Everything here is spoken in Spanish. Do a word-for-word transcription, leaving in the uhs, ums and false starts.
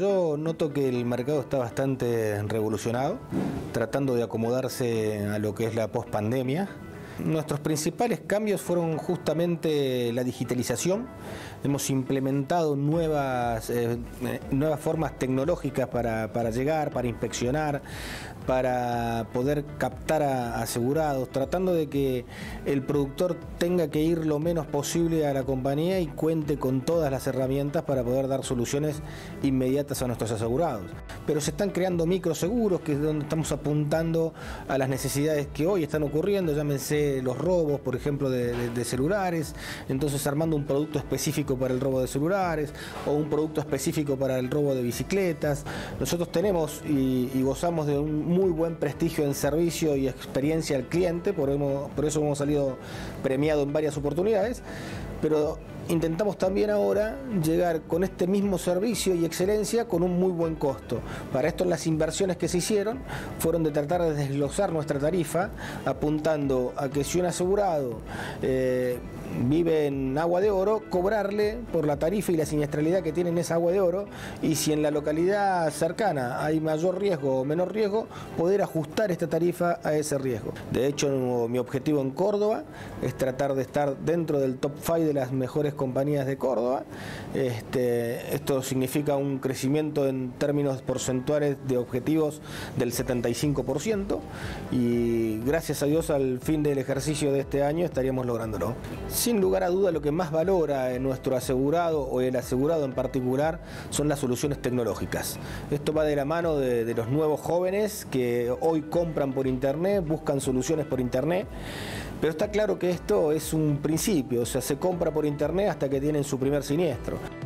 Yo noto que el mercado está bastante revolucionado, tratando de acomodarse a lo que es la pospandemia. Nuestros principales cambios fueron justamente la digitalización. Hemos implementado nuevas, eh, nuevas formas tecnológicas para, para llegar, para inspeccionar, para poder captar a asegurados, tratando de que el productor tenga que ir lo menos posible a la compañía y cuente con todas las herramientas para poder dar soluciones inmediatas a nuestros asegurados. Pero se están creando microseguros, que es donde estamos apuntando a las necesidades que hoy están ocurriendo, llámense los robos, por ejemplo, de, de, de celulares, entonces armando un producto específico para el robo de celulares o un producto específico para el robo de bicicletas. Nosotros tenemos y, y gozamos de un muy buen prestigio en servicio y experiencia al cliente, por, hemos, por eso hemos salido premiados en varias oportunidades, pero intentamos también ahora llegar con este mismo servicio y excelencia con un muy buen costo. Para esto las inversiones que se hicieron fueron de tratar de desglosar nuestra tarifa, apuntando a que si un asegurado eh, vive en Agua de Oro, cobrarle por la tarifa y la siniestralidad que tiene en esa Agua de Oro, y si en la localidad cercana hay mayor riesgo o menor riesgo, poder ajustar esta tarifa a ese riesgo. De hecho, mi objetivo en Córdoba es tratar de estar dentro del top cinco de las mejores compañías de Córdoba. Este, esto significa un crecimiento en términos porcentuales de objetivos del setenta y cinco por ciento, y gracias a Dios al fin del ejercicio de este año estaríamos lográndolo. Sin lugar a duda, lo que más valora en nuestro asegurado o el asegurado en particular son las soluciones tecnológicas. Esto va de la mano de, de los nuevos jóvenes que hoy compran por internet, buscan soluciones por internet, pero está claro que esto es un principio, o sea, se compra por internet hasta que tienen su primer siniestro.